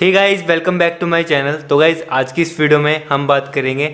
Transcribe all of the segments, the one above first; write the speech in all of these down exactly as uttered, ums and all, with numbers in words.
ठीक है guys, welcome back to my channel. तो गाइस आज की इस वीडियो में हम बात करेंगे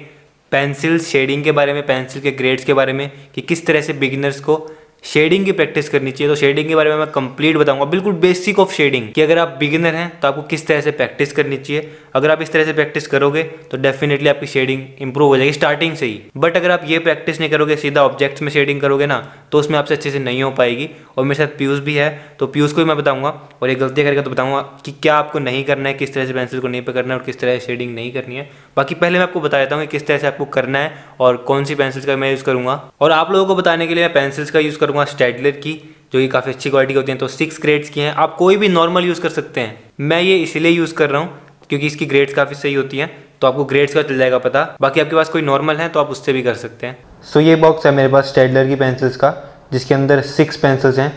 पेंसिल शेडिंग के बारे में, पेंसिल के ग्रेड्स के बारे में कि किस तरह से बिगिनर्स को शेडिंग की प्रैक्टिस करनी चाहिए। तो शेडिंग के बारे में मैं कंप्लीट बताऊंगा, बिल्कुल बेसिक ऑफ शेडिंग कि अगर आप बिगिनर हैं तो आपको किस तरह से प्रैक्टिस करनी चाहिए। अगर आप इस तरह से प्रैक्टिस करोगे तो डेफिनेटली आपकी शेडिंग इंप्रूव हो जाएगी स्टार्टिंग से ही। बट अगर आप ये प्रैक्टिस नहीं करोगे, सीधा ऑब्जेक्ट्स में शेडिंग करोगे ना, तो उसमें आपसे अच्छे से नहीं हो पाएगी। और मेरे साथ पीयूष भी है, तो पीयूष को भी मैं बताऊंगा और एक गलती करेगा तो बताऊंगा कि क्या आपको नहीं करना है, किस तरह से पेंसिल को नहीं पकड़ना है और किस तरह से शेडिंग नहीं करनी है। बाकी पहले मैं आपको बता देता हूँ कि किस तरह से आपको करना है और कौन सी पेंसिल्स का मैं यूज़ करूँगा। और आप लोगों को बताने के लिए मैं पेंसिल्स का यूज़ करूँगा स्टैडलर की, जो कि काफ़ी अच्छी क्वालिटी की होती है। तो सिक्स ग्रेड्स की हैं, आप कोई भी नॉर्मल यूज़ कर सकते हैं। मैं ये इसलिए यूज़ कर रहा हूँ क्योंकि इसकी ग्रेड्स काफ़ी सही होती हैं, तो आपको ग्रेड्स का चल जाएगा पता। बाकी आपके पास कोई नॉर्मल है तो आप उससे भी कर सकते हैं। सो so, ये बॉक्स है मेरे पास स्टैडलर की पेंसिल्स का, जिसके अंदर सिक्स पेंसिल्स हैं,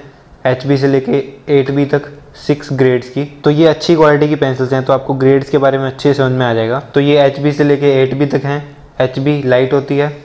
एच बी से लेके एट बी तक, सिक्स ग्रेड्स की। तो ये अच्छी क्वालिटी की पेंसिल्स हैं, तो आपको ग्रेड्स के बारे में अच्छे समझ में आ जाएगा। तो ये एच बी से लेके एट बी तक हैं। एच बी लाइट होती है,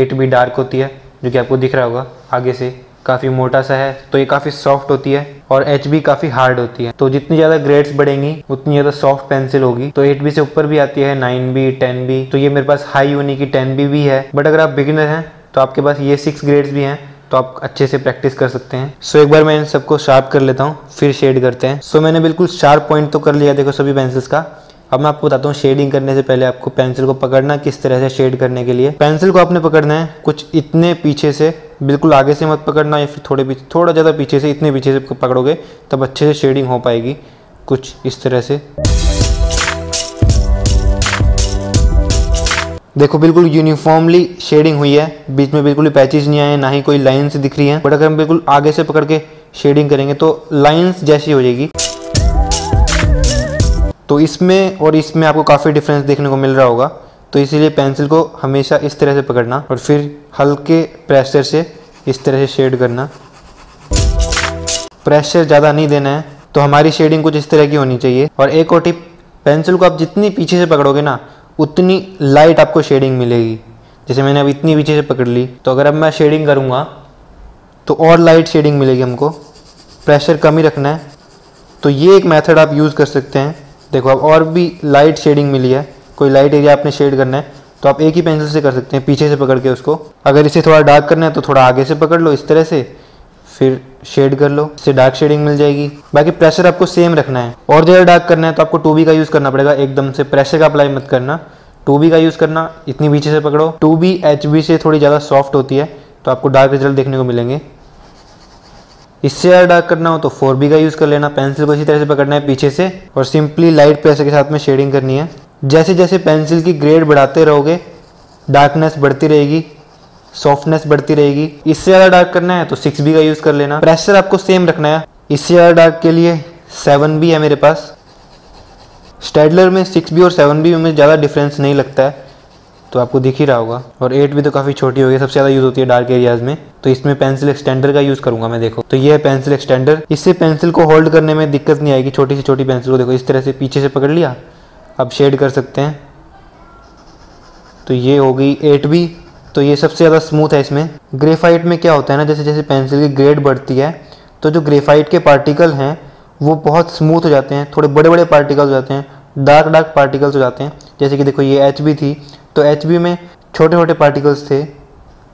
एट बी डार्क होती है, जो कि आपको दिख रहा होगा आगे से, काफ़ी मोटा सा है। तो ये काफ़ी सॉफ्ट होती है और एच बी काफ़ी हार्ड होती है। तो जितनी ज़्यादा ग्रेड्स बढ़ेंगी उतनी ज़्यादा सॉफ्ट पेंसिल होगी। तो एट बी से ऊपर भी आती है, नाइन बी, टेन बी। तो ये मेरे पास हाई होने की टेन बी भी है। बट अगर आप बिगिनर हैं तो आपके पास ये सिक्स ग्रेड्स भी हैं, तो आप अच्छे से प्रैक्टिस कर सकते हैं। सो so, एक बार मैं इन सबको शार्प कर लेता हूँ, फिर शेड करते हैं। सो so, मैंने बिल्कुल शार्प पॉइंट तो कर लिया, देखो सभी पेंसिल्स का। अब मैं आपको बताता हूँ शेडिंग करने से पहले आपको पेंसिल को पकड़ना किस तरह से। शेड करने के लिए पेंसिल को आपने पकड़ना है कुछ इतने पीछे से, बिल्कुल आगे से मत पकड़ना, या फिर थोड़े पीछे, थोड़ा ज़्यादा पीछे से, इतने पीछे से पकड़ोगे तब अच्छे से शेडिंग हो पाएगी। कुछ इस तरह से देखो, बिल्कुल यूनिफॉर्मली शेडिंग हुई है, बीच में बिल्कुल पैचेज नहीं आए, ना ही कोई लाइन्स दिख रही हैं। बट अगर हम बिल्कुल आगे से पकड़ के शेडिंग करेंगे तो लाइन्स जैसी हो जाएगी। तो इसमें और इसमें आपको काफ़ी डिफरेंस देखने को मिल रहा होगा। तो इसीलिए पेंसिल को हमेशा इस तरह से पकड़ना और फिर हल्के प्रेशर से इस तरह से शेड करना। प्रेशर ज़्यादा नहीं देना है। तो हमारी शेडिंग कुछ इस तरह की होनी चाहिए। और एक और टिप, पेंसिल को आप जितनी पीछे से पकड़ोगे ना उतनी लाइट आपको शेडिंग मिलेगी। जैसे मैंने अब इतनी पीछे से पकड़ ली, तो अगर अब मैं शेडिंग करूँगा तो और लाइट शेडिंग मिलेगी हमको। प्रेशर कम ही रखना है। तो ये एक मेथड आप यूज़ कर सकते हैं। देखो अब और भी लाइट शेडिंग मिली है। कोई लाइट एरिया आपने शेड करना है तो आप एक ही पेंसिल से कर सकते हैं, पीछे से पकड़ के उसको। अगर इसे थोड़ा डार्क करना है तो थोड़ा आगे से पकड़ लो इस तरह से, फिर शेड कर लो, इससे डार्क शेडिंग मिल जाएगी। बाकी प्रेशर आपको सेम रखना है। और ज़्यादा डार्क करना है तो आपको टू बी का यूज़ करना पड़ेगा, एकदम से प्रेशर का अप्लाई मत करना, टू बी का यूज़ करना, इतनी पीछे से पकड़ो। टू बी एच बी से थोड़ी ज़्यादा सॉफ्ट होती है, तो आपको डार्क रिजल्ट देखने को मिलेंगे। इससे ज़्यादा डार्क करना हो तो फोर बी का यूज़ कर लेना। पेंसिल को इसी तरह से पकड़ना है पीछे से और सिंपली लाइट प्रेशर के साथ में शेडिंग करनी है। जैसे जैसे पेंसिल की ग्रेड बढ़ाते रहोगे डार्कनेस बढ़ती रहेगी, सॉफ्टनेस बढ़ती रहेगी। इससे ज़्यादा डार्क करना है तो सिक्स बी का यूज़ कर लेना। प्रेशर आपको सेम रखना है। इससे ज़्यादा डार्क के लिए सेवन बी है मेरे पास। स्टैडलर में सिक्स बी और सेवन बी में ज़्यादा डिफरेंस नहीं लगता है, तो आपको दिख ही रहा होगा। और एट भी तो काफ़ी छोटी होगी, सबसे ज़्यादा यूज़ होती है डार्क एरियाज़ में। तो इसमें पेंसिल एक्सटेंडर का यूज़ करूँगा मैं। देखो तो ये है पेंसिल एक्सटेंडर, इससे पेंसिल को होल्ड करने में दिक्कत नहीं आएगी। छोटी से छोटी पेंसिल को देखो इस तरह से पीछे से पकड़ लिया, अब शेड कर सकते हैं। तो ये हो गई एट भी, तो ये सबसे ज़्यादा स्मूथ है। इसमें ग्रेफाइट में क्या होता है ना, जैसे जैसे पेंसिल की ग्रेड बढ़ती है तो जो ग्रेफाइट के पार्टिकल हैं वो बहुत स्मूथ हो जाते हैं, थोड़े बड़े बड़े पार्टिकल्स हो जाते हैं, डार्क डार्क पार्टिकल्स हो जाते हैं। जैसे कि देखो ये एच बी थी, तो एच बी में छोटे छोटे पार्टिकल्स थे,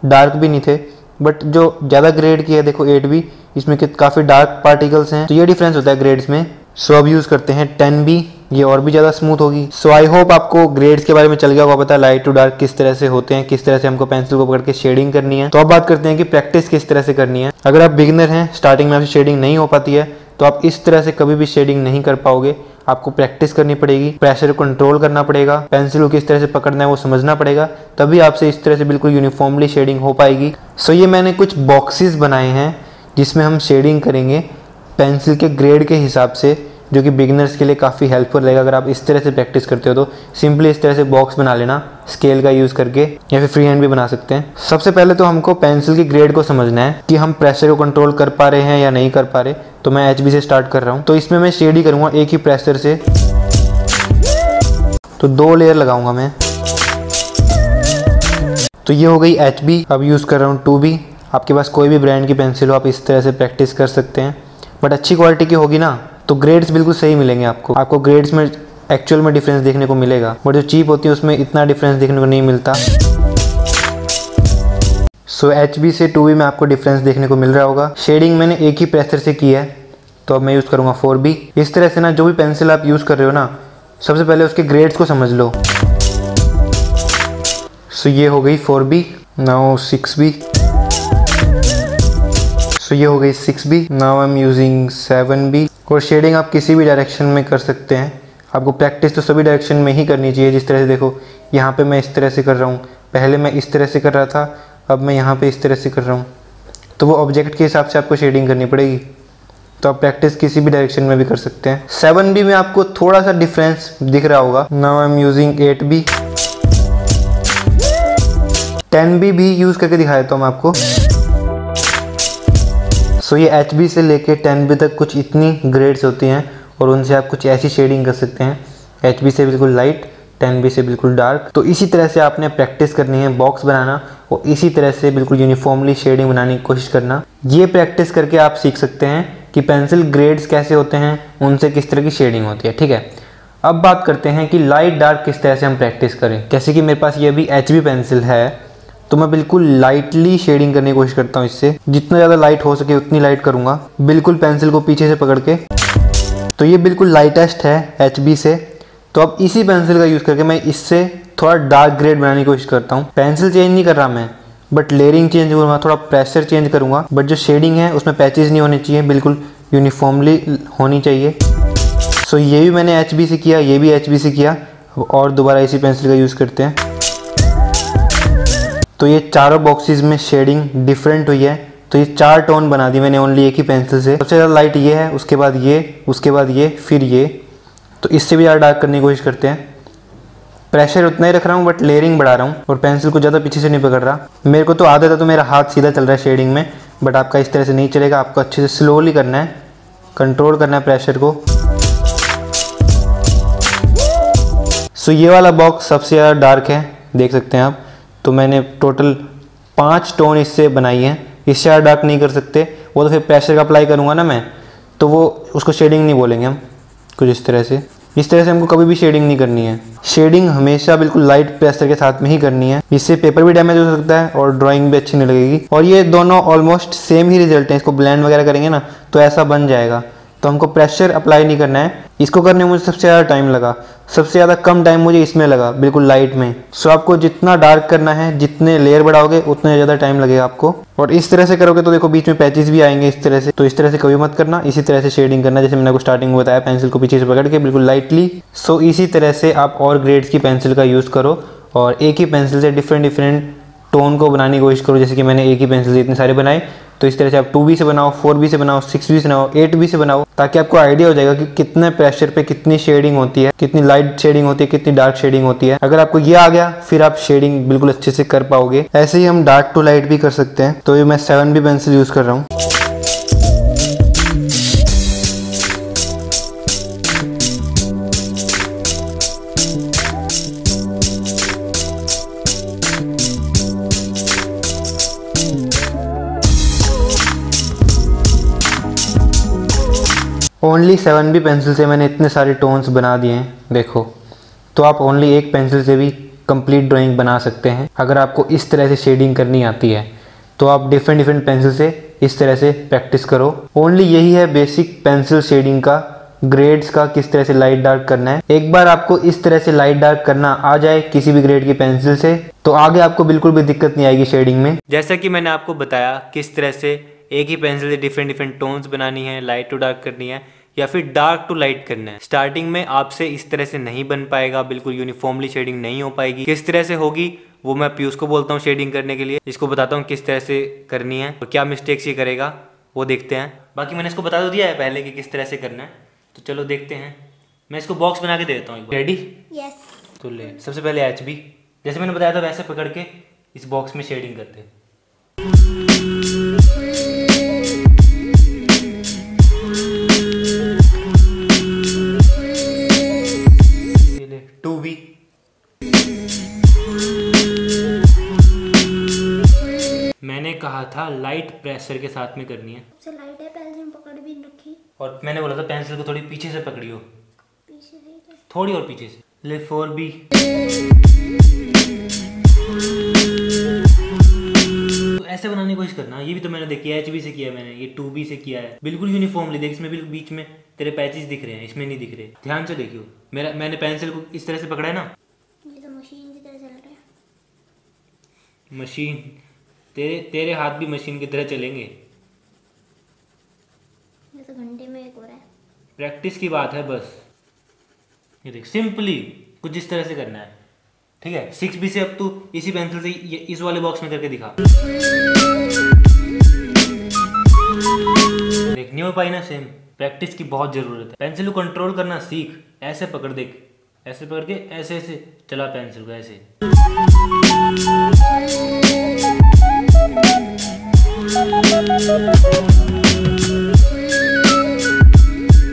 डार्क भी नहीं थे। बट जो ज़्यादा ग्रेड की है, देखो एट बी, इसमें काफ़ी डार्क पार्टिकल्स हैं। तो ये डिफरेंस होता है ग्रेड्स में। सो अब यूज़ करते हैं टेन बी, ये और भी ज़्यादा स्मूथ होगी। सो आई होप आपको ग्रेड्स के बारे में चल गया होगा पता, लाइट टू डार्क किस तरह से होते हैं, किस तरह से हमको पेंसिल को पकड़ के शेडिंग करनी है। तो अब बात करते हैं कि प्रैक्टिस किस तरह से करनी है। अगर आप बिगिनर हैं, स्टार्टिंग में आपसे शेडिंग नहीं हो पाती है, तो आप इस तरह से कभी भी शेडिंग नहीं कर पाओगे। आपको प्रैक्टिस करनी पड़ेगी, प्रेशर को कंट्रोल करना पड़ेगा, पेंसिल को किस तरह से पकड़ना है वो समझना पड़ेगा, तभी आपसे इस तरह से बिल्कुल यूनिफॉर्मली शेडिंग हो पाएगी। सो ये मैंने कुछ बॉक्सेस बनाए हैं जिसमें हम शेडिंग करेंगे पेंसिल के ग्रेड के हिसाब से, जो कि बिगिनर्स के लिए काफ़ी हेल्पफुल रहेगा। अगर आप इस तरह से प्रैक्टिस करते हो तो सिंपली इस तरह से बॉक्स बना लेना, स्केल का यूज़ करके, या फिर फ्री हैंड भी बना सकते हैं। सबसे पहले तो हमको पेंसिल की ग्रेड को समझना है कि हम प्रेशर को कंट्रोल कर पा रहे हैं या नहीं कर पा रहे। तो मैं एच बी से स्टार्ट कर रहा हूँ। तो इसमें मैं शेड ही करूँगा एक ही प्रेशर से, तो दो लेयर लगाऊँगा मैं। तो ये हो गई एच बी। अब यूज़ कर रहा हूँ टू बी। आपके पास कोई भी ब्रांड की पेंसिल हो, आप इस तरह से प्रैक्टिस कर सकते हैं। बट अच्छी क्वालिटी की होगी ना तो ग्रेड्स बिल्कुल सही मिलेंगे आपको। आपको ग्रेड्स में एक्चुअल में डिफरेंस देखने को मिलेगा, बट जो चीप होती है उसमें इतना डिफरेंस देखने को नहीं मिलता। सो एच बी से टू बी में आपको डिफरेंस देखने को मिल रहा होगा। शेडिंग मैंने एक ही प्रेशर से की है तो अब मैं यूज़ करूँगा फोर बी। इस तरह से ना जो भी पेंसिल आप यूज़ कर रहे हो ना, सबसे पहले उसके ग्रेड्स को समझ लो। सो so, ये हो गई four B, now six B. So ये हो गई six B, now I am using seven B. और शेडिंग आप किसी भी डायरेक्शन में कर सकते हैं, आपको प्रैक्टिस तो सभी डायरेक्शन में ही करनी चाहिए। जिस तरह से देखो यहाँ पे मैं इस तरह से कर रहा हूँ, पहले मैं इस तरह से कर रहा था, अब मैं यहाँ पे इस तरह से कर रहा हूँ, तो वो ऑब्जेक्ट के हिसाब से आपको शेडिंग करनी पड़ेगी। तो आप प्रैक्टिस किसी भी डायरेक्शन में भी कर सकते हैं। सेवन बी में आपको थोड़ा सा डिफरेंस दिख रहा होगा। Now I am using eight B. Ten B भी यूज़ करके दिखाया था मैं आपको। सो so, ये एच बी से लेके टेन बी तक कुछ इतनी ग्रेड्स होती हैं और उनसे आप कुछ ऐसी शेडिंग कर सकते हैं। एच बी से बिल्कुल लाइट, टेन बी से बिल्कुल डार्क। तो इसी तरह से आपने प्रैक्टिस करनी है बॉक्स बनाना, और इसी तरह से बिल्कुल यूनिफॉर्मली शेडिंग बनाने की कोशिश करना। ये प्रैक्टिस करके आप सीख सकते हैं कि पेंसिल ग्रेड्स कैसे होते हैं, उनसे किस तरह की शेडिंग होती है। ठीक है, अब बात करते हैं कि लाइट डार्क किस तरह से हम प्रैक्टिस करें। जैसे कि मेरे पास ये भी एच बी पेंसिल है, तो मैं बिल्कुल लाइटली शेडिंग करने की कोशिश करता हूँ। इससे जितना ज़्यादा लाइट हो सके उतनी लाइट करूँगा, बिल्कुल पेंसिल को पीछे से पकड़ के। तो ये बिल्कुल लाइटेस्ट है एच बी से। तो अब इसी पेंसिल का यूज़ करके मैं इससे थोड़ा डार्क ग्रेड बनाने की कोशिश करता हूँ। पेंसिल चेंज नहीं कर रहा मैं, बट लेयरिंग चेंज करूँगा, थोड़ा प्रेशर चेंज करूँगा, बट जो शेडिंग है उसमें पैचेज नहीं होने चाहिए, बिल्कुल यूनिफॉर्मली होनी चाहिए। सो ये भी मैंने एच बी से किया, ये भी एच बी से किया। अब और दोबारा इसी पेंसिल का यूज़ करते हैं। तो ये चारों बॉक्सेस में शेडिंग डिफरेंट हुई है। तो ये चार टोन बना दी मैंने ओनली एक ही पेंसिल से। सबसे ज़्यादा लाइट ये है, उसके बाद ये, उसके बाद ये, फिर ये। तो इससे भी ज़्यादा डार्क करने की कोशिश करते हैं। प्रेशर उतना ही रख रहा हूँ बट लेयरिंग बढ़ा रहा हूँ और पेंसिल को ज़्यादा पीछे से नहीं पकड़ रहा। मेरे को तो आदत है तो मेरा हाथ सीधा चल रहा है शेडिंग में, बट आपका इस तरह से नहीं चलेगा। आपको अच्छे से स्लोली करना है, कंट्रोल करना है प्रेशर को। सो ये वाला बॉक्स सबसे ज़्यादा डार्क है, देख सकते हैं आप। तो मैंने टोटल पाँच टोन इससे बनाई हैं, इससे ज़्यादा डार्क नहीं कर सकते। वो तो फिर प्रेशर का अप्लाई करूँगा ना मैं, तो वो उसको शेडिंग नहीं बोलेंगे हम। कुछ इस तरह से इस तरह से हमको कभी भी शेडिंग नहीं करनी है। शेडिंग हमेशा बिल्कुल लाइट प्रेशर के साथ में ही करनी है, इससे पेपर भी डैमेज हो सकता है और ड्राइंग भी अच्छी नहीं लगेगी। और ये दोनों ऑलमोस्ट सेम ही रिजल्ट है। इसको ब्लेंड वगैरह करेंगे ना तो ऐसा बन जाएगा। तो हमको प्रेशर अप्लाई नहीं करना है। इसको करने में मुझे सबसे ज़्यादा टाइम लगा, सबसे ज़्यादा कम टाइम मुझे इसमें लगा, बिल्कुल लाइट में। सो आपको जितना डार्क करना है, जितने लेयर बढ़ाओगे उतने ज़्यादा टाइम लगेगा आपको। और इस तरह से करोगे तो देखो बीच में पैचेस भी आएंगे इस तरह से। तो इस तरह से कभी मत करना, इसी तरह से शेडिंग करना, जैसे मैंने आपको स्टार्टिंग में बताया, पेंसिल को पीछे से पकड़ के बिल्कुल लाइटली। सो इसी तरह से आप और ग्रेड्स की पेंसिल का यूज़ करो और एक ही पेंसिल से डिफरेंट डिफरेंट टोन को बनाने की कोशिश करो। जैसे कि मैंने एक ही पेंसिल से इतने सारे बनाए। तो इस तरह से आप टू बी से बनाओ, फोर बी से बनाओ, सिक्स बी से बनाओ, एट बी से बनाओ, ताकि आपको आइडिया हो जाएगा कि कितने प्रेशर पे कितनी शेडिंग होती है, कितनी लाइट शेडिंग होती है, कितनी डार्क शेडिंग होती है। अगर आपको ये आ गया फिर आप शेडिंग बिल्कुल अच्छे से कर पाओगे। ऐसे ही हम डार्क टू लाइट भी कर सकते हैं। तो ये मैं सेवन बी पेंसिल यूज़ कर रहा हूँ। ओनली सेवन बी पेंसिल से मैंने इतने सारे टोन्स बना दिए हैं, देखो। तो आप ओनली एक पेंसिल से भी कंप्लीट ड्राइंग बना सकते हैं। अगर आपको इस तरह से शेडिंग करनी आती है तो आप डिफरेंट डिफरेंट पेंसिल से इस तरह से प्रैक्टिस करो। ओनली यही है बेसिक पेंसिल शेडिंग का, ग्रेड्स का, किस तरह से लाइट डार्क करना है। एक बार आपको इस तरह से लाइट डार्क करना आ जाए किसी भी ग्रेड की पेंसिल से, तो आगे आपको बिल्कुल भी दिक्कत नहीं आएगी शेडिंग में। जैसा कि मैंने आपको बताया किस तरह से एक ही पेंसिल से डिफरेंट डिफरेंट टोन्स बनानी है, लाइट टू डार्क करनी है या फिर डार्क टू लाइट करना है। स्टार्टिंग में आपसे इस तरह से नहीं बन पाएगा, बिल्कुल यूनिफॉर्मली शेडिंग नहीं हो पाएगी। किस तरह से होगी वो मैं पीयूष को बोलता हूँ शेडिंग करने के लिए, इसको बताता हूँ किस तरह से करनी है और क्या मिस्टेक्स ये करेगा वो देखते हैं। बाकी मैंने इसको बता तो दिया है पहले कि किस तरह से करना है, तो चलो देखते हैं। मैं इसको बॉक्स बना के दे देता हूँ। रेडी? यस। तो ले, सबसे पहले एच बी, जैसे मैंने बताया था वैसे पकड़ के इस बॉक्स में शेडिंग करते हैं। मैंने कहा था लाइट प्रेशर के साथ में करनी है, सबसे लाइट है, पेंसिल पकड़ भी रखी। और मैंने बोला था पेंसिल को थोड़ी पीछे से पकड़ियो, पीछे से। थोड़ी और पीछे से, ले फोर बी। तो ऐसे बनाने की कोशिश करना। ये भी तो मैंने देखिए एच बी से किया मैंने, ये टू बी से किया है। बिल्कुल यूनिफॉर्मली देख, इसमें बिल्कुल बीच में तेरे पैचेस दिख रहे हैं, इसमें नहीं दिख रहे। ध्यान से देखियो, मेरा मैंने पेंसिल को इस तरह से पकड़ा है ना, ये तो मशीन की तरह चल रहा है। मशीन तेरे तेरे हाथ भी मशीन की तरह चलेंगे। ये तो घंटे में एक हो रहा है। प्रैक्टिस की बात है बस। ये देख, सिंपली कुछ इस तरह से करना है, ठीक है। सिक्स बी से अब तू इसी पेंसिल से ये इस वाले बॉक्स में करके दिखा। देख नहीं हो पाई ना, सेम। प्रैक्टिस की बहुत ज़रूरत है। पेंसिल को कंट्रोल करना सीख, ऐसे पकड़, देख ऐसे पकड़ के ऐसे ऐसे चला पेंसिल को, ऐसे।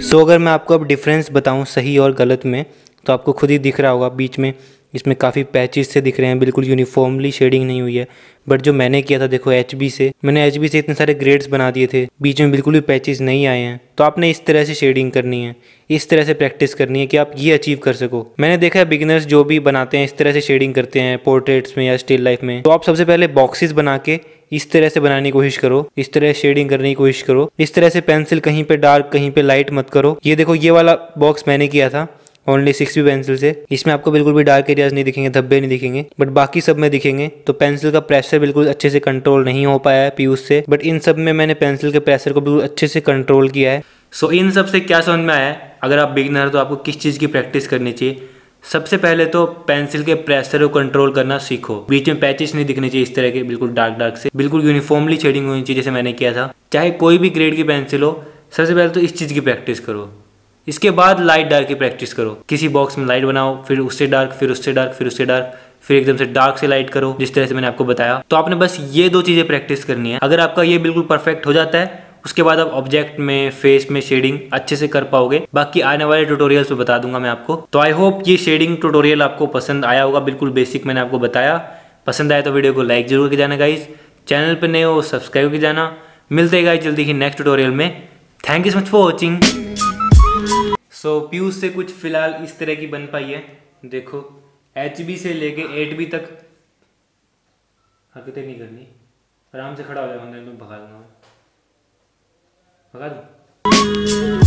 सो so, अगर मैं आपको अब डिफरेंस बताऊं सही और गलत में, तो आपको खुद ही दिख रहा होगा बीच में इसमें काफ़ी पैचेस से दिख रहे हैं, बिल्कुल यूनिफॉर्मली शेडिंग नहीं हुई है। बट जो मैंने किया था देखो एच बी से, मैंने एच बी से इतने सारे ग्रेड्स बना दिए थे, बीच में बिल्कुल भी पैचेस नहीं आए हैं। तो आपने इस तरह से शेडिंग करनी है, इस तरह से प्रैक्टिस करनी है कि आप ये अचीव कर सको। मैंने देखा है बिगिनर्स जो भी बनाते हैं इस तरह से शेडिंग करते हैं पोर्ट्रेट्स में या स्टिल लाइफ में। तो आप सबसे पहले बॉक्सेस बना के इस तरह से बनाने की कोशिश करो, इस तरह शेडिंग करने की कोशिश करो। इस तरह से पेंसिल कहीं पे डार्क कहीं पे लाइट मत करो। ये देखो ये वाला बॉक्स मैंने किया था ओनली सिक्स बी पेंसिल से, इसमें आपको बिल्कुल भी डार्क एरियाज नहीं दिखेंगे, धब्बे नहीं दिखेंगे, बट बाकी सब में दिखेंगे। तो पेंसिल का प्रेशर बिल्कुल अच्छे से कंट्रोल नहीं हो पाया है पीयूष से, बट इन सब में मैंने पेंसिल के प्रेशर को बिल्कुल अच्छे से कंट्रोल किया है। सो so, इन सब से क्या समझ में आया है, अगर आप बिगिनर हो तो आपको किस चीज़ की प्रैक्टिस करनी चाहिए। सबसे पहले तो पेंसिल के प्रेशर को कंट्रोल करना सीखो, बीच में पैचेस नहीं दिखने चाहिए इस तरह के, बिल्कुल डार्क डार्क से, बिल्कुल यूनिफॉर्मली शेडिंग होनी चाहिए जैसे मैंने किया था। चाहे कोई भी ग्रेड की पेंसिल हो, सबसे पहले तो इस चीज़ की प्रैक्टिस करो। इसके बाद लाइट डार्क की प्रैक्टिस करो, किसी बॉक्स में लाइट बनाओ, फिर उससे डार्क, फिर उससे डार्क, फिर उससे डार्क, फिर एकदम से डार्क से लाइट करो, जिस तरह से मैंने आपको बताया। तो आपने बस ये दो चीज़ें प्रैक्टिस करनी है। अगर आपका ये बिल्कुल परफेक्ट हो जाता है, उसके बाद आप ऑब्जेक्ट में, फेस में शेडिंग अच्छे से कर पाओगे। बाकी आने वाले ट्यूटोरियल्स में बता दूंगा मैं आपको। तो आई होप ये शेडिंग ट्यूटोरियल आपको पसंद आया होगा, बिल्कुल बेसिक मैंने आपको बताया। पसंद आया तो वीडियो को लाइक जरूर किया जाना गाइज, चैनल पर नए हो सब्सक्राइब किया जाना। मिलते हैं गाइज जल्दी ही नेक्स्ट ट्यूटोरियल में। Thank you so much for watching. So so, Piyush से कुछ फ़िलहाल इस तरह की बन पाई है, देखो एच बी से लेके एट बी तक। हरकतें नहीं करनी, आराम से खड़ा हो जाऊंगा, मैं भगा दूंगा, भगा दूँ।